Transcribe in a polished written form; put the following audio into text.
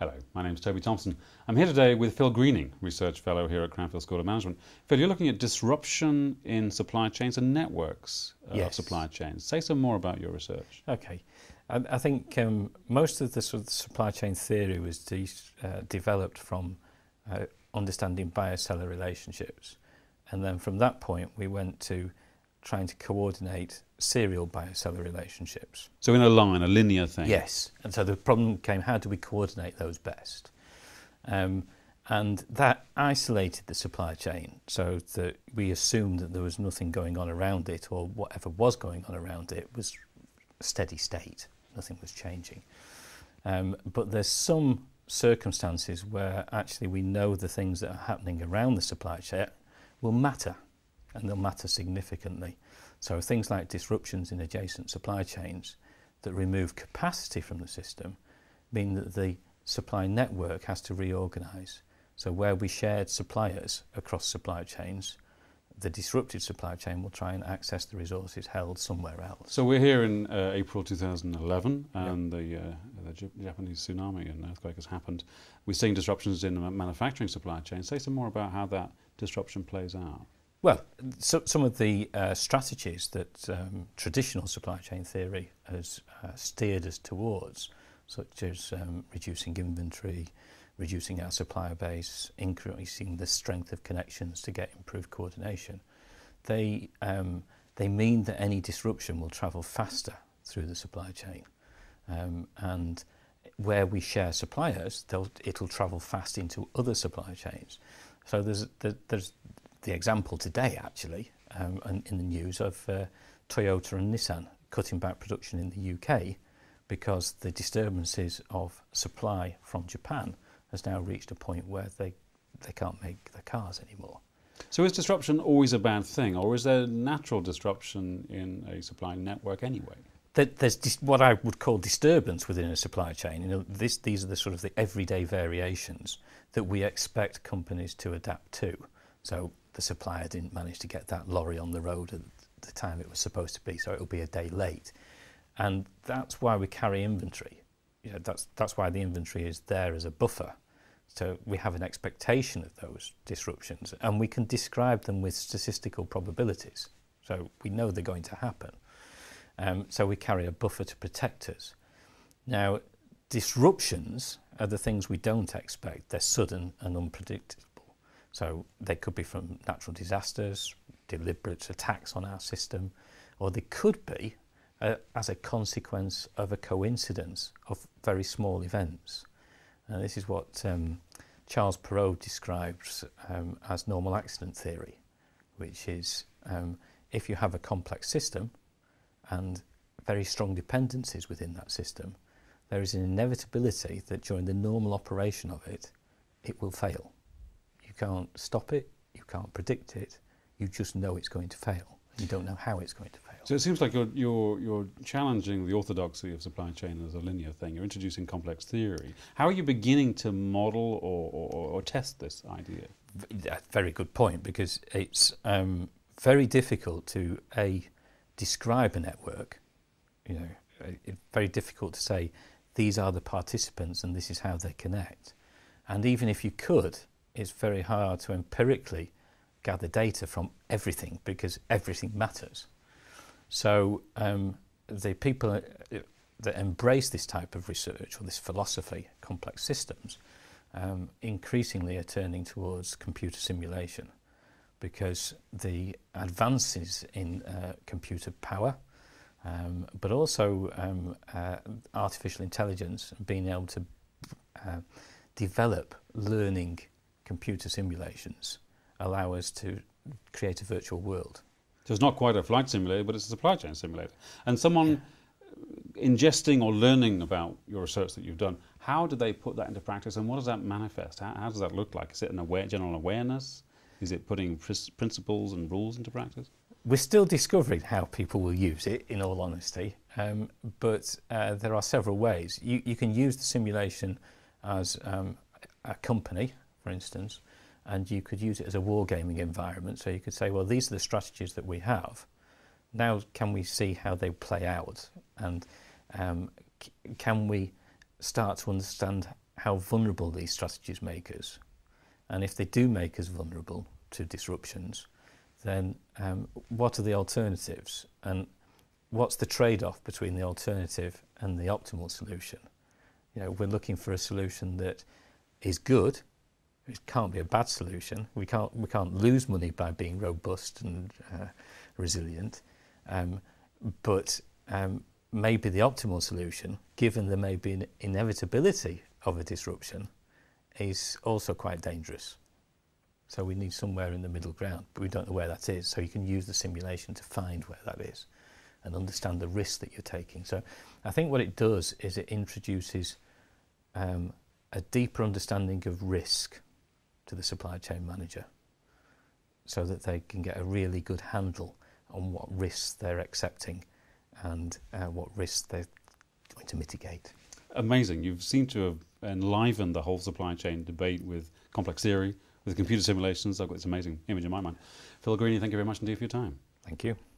Hello, my name's Toby Thompson. I'm here today with Phil Greening, Research Fellow here at Cranfield School of Management. Phil, you're looking at disruption in supply chains and networks of supply chains. Say some more about your research. Okay. I think most of the sort of supply chain theory was developed from understanding buyer-seller relationships. And then from that point, we went to trying to coordinate serial buyer-seller relationships. So in a line, a linear thing? Yes. And so the problem came, how do we coordinate those best? And that isolated the supply chain so that we assumed that there was nothing going on around it, or whatever was going on around it was a steady state. Nothing was changing. But there's some circumstances where actually we know the things that are happening around the supply chain will matter, and they'll matter significantly. So things like disruptions in adjacent supply chains that remove capacity from the system mean that the supply network has to reorganise. So where we shared suppliers across supply chains, the disrupted supply chain will try and access the resources held somewhere else. So we're here in April 2011, and the Japanese tsunami and earthquake has happened. We're seeing disruptions in the manufacturing supply chain. Say some more about how that disruption plays out. Well, so some of the strategies that traditional supply chain theory has steered us towards, such as reducing inventory, reducing our supplier base, increasing the strength of connections to get improved coordination, they mean that any disruption will travel faster through the supply chain. And where we share suppliers, it'll travel fast into other supply chains. So there's the example today, actually, in the news of Toyota and Nissan cutting back production in the UK because the disturbances of supply from Japan has now reached a point where they can't make their cars anymore. So is disruption always a bad thing, or is there natural disruption in a supply network anyway? There's what I would call disturbance within a supply chain. You know, these are the sort of the everyday variations that we expect companies to adapt to. So the supplier didn't manage to get that lorry on the road at the time it was supposed to be, so it'll be a day late. And that's why we carry inventory. You know, that's why the inventory is there as a buffer. So we have an expectation of those disruptions, and we can describe them with statistical probabilities. So we know they're going to happen. So we carry a buffer to protect us. Now, disruptions are the things we don't expect. They're sudden and unpredictable. So they could be from natural disasters, deliberate attacks on our system, or they could be as a consequence of a coincidence of very small events. And this is what Charles Perrow describes as normal accident theory, which is if you have a complex system and very strong dependencies within that system, there is an inevitability that during the normal operation of it, it will fail. You can't stop it, you can't predict it, you just know it's going to fail. You don't know how it's going to fail. So it seems like you're challenging the orthodoxy of supply chain as a linear thing. You're introducing complex theory. How are you beginning to model or test this idea? Very good point, because it's very difficult to describe a network. You know, it's very difficult to say these are the participants and this is how they connect. And even if you could, it's very hard to empirically gather data from everything, because everything matters. So the people that embrace this type of research, or this philosophy, complex systems, increasingly are turning towards computer simulation, because the advances in computer power, but also artificial intelligence, being able to develop learning computer simulations, allow us to create a virtual world. So it's not quite a flight simulator, but it's a supply chain simulator. And someone ingesting or learning about your research that you've done, how do they put that into practice, and what does that manifest? How does that look like? Is it an general awareness? Is it putting principles and rules into practice? We're still discovering how people will use it, in all honesty, but there are several ways. You can use the simulation as a company, for instance, and you could use it as a wargaming environment. So you could say, well, these are the strategies that we have. Now can we see how they play out? And can we start to understand how vulnerable these strategies make us. And if they do make us vulnerable to disruptions, then what are the alternatives? And what's the trade-off between the alternative and the optimal solution? You know, we're looking for a solution that is good. It can't be a bad solution. We can't lose money by being robust and resilient. But maybe the optimal solution, given there may be an inevitability of a disruption, is also quite dangerous. So we need somewhere in the middle ground, but we don't know where that is. So you can use the simulation to find where that is and understand the risk that you're taking. So I think what it does is it introduces a deeper understanding of risk to the supply chain manager, so that they can get a really good handle on what risks they're accepting and what risks they're going to mitigate. Amazing. You've seemed to have enlivened the whole supply chain debate with complex theory, with computer simulations. I've got this amazing image in my mind. Phil Greening, thank you very much indeed for your time. Thank you.